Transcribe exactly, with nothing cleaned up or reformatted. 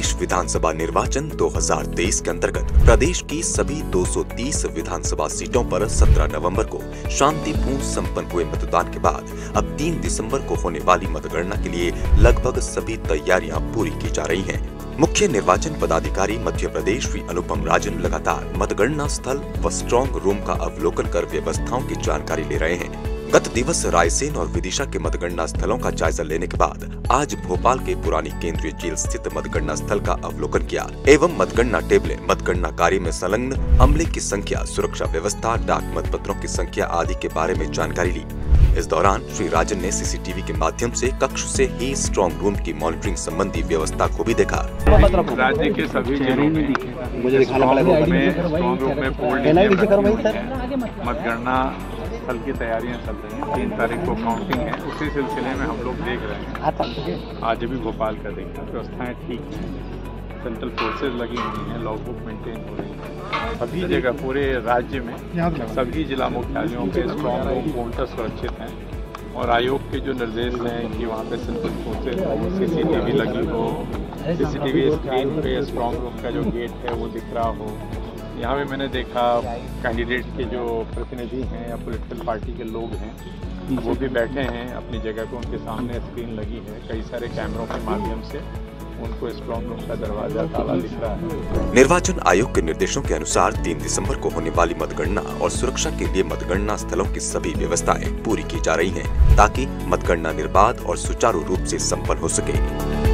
प्रदेश विधानसभा निर्वाचन दो हज़ार तेईस के अंतर्गत प्रदेश की सभी दो सौ तीस विधानसभा सीटों पर सत्रह नवंबर को शांतिपूर्ण संपन्न हुए मतदान के बाद अब तीन दिसंबर को होने वाली मतगणना के लिए लगभग सभी तैयारियां पूरी की जा रही हैं। मुख्य निर्वाचन पदाधिकारी मध्य प्रदेश श्री अनुपम राजन लगातार मतगणना स्थल व स्ट्रॉन्ग रूम का अवलोकन कर व्यवस्थाओं की जानकारी ले रहे हैं। गत दिवस रायसेन और विदिशा के मतगणना स्थलों का जायजा लेने के बाद आज भोपाल के पुरानी केंद्रीय जेल स्थित मतगणना स्थल का अवलोकन किया एवं मतगणना टेबलें, मतगणना कार्य में संलग्न अमले की संख्या, सुरक्षा व्यवस्था, डाक मतपत्रों की संख्या आदि के बारे में जानकारी ली। इस दौरान श्री राजन ने सीसीटीवी के माध्यम से कक्ष से ही स्ट्रॉन्ग रूम की मॉनिटरिंग संबंधी व्यवस्था को भी देखा। राज्य के सभी जिलों में स्ट्रॉन्ग रूम में मतगणना स्थल की तैयारियां चल रही हैं। तीन तारीख को काउंटिंग है, उसी सिलसिले में हम लोग देख रहे हैं। आज भी भोपाल का देखना व्यवस्थाएं ठीक है, सेंट्रल फोर्सेज लगी हुई हैं, लॉगबुक मेंटेन हो रही है। सभी जगह पूरे राज्य में सभी जिला मुख्यालयों के स्ट्रॉन्ग रूम काउंटर सुरक्षित हैं और आयोग के जो निर्देश हैं कि वहाँ पे सेंट्रल फोर्सेज सीसीटीवी लगी हो, सीसीटीवी स्क्रीन पे स्ट्रॉन्ग रूम का जो गेट है वो दिख रहा हो। यहाँ पे मैंने देखा कैंडिडेट के जो प्रतिनिधि हैं या पोलिटिकल पार्टी के लोग हैं वो भी बैठे हैं अपनी जगह पर, उनके सामने स्क्रीन लगी है, कई सारे कैमरों के माध्यम से उनको स्ट्रॉन्ग रूम का दरवाजा ताला दिख रहा है। निर्वाचन आयोग के निर्देशों के अनुसार तीन दिसंबर को होने वाली मतगणना और सुरक्षा के लिए मतगणना स्थलों की सभी व्यवस्थाएं पूरी की जा रही हैं ताकि मतगणना निर्बाध और सुचारू रूप से संपन्न हो सके।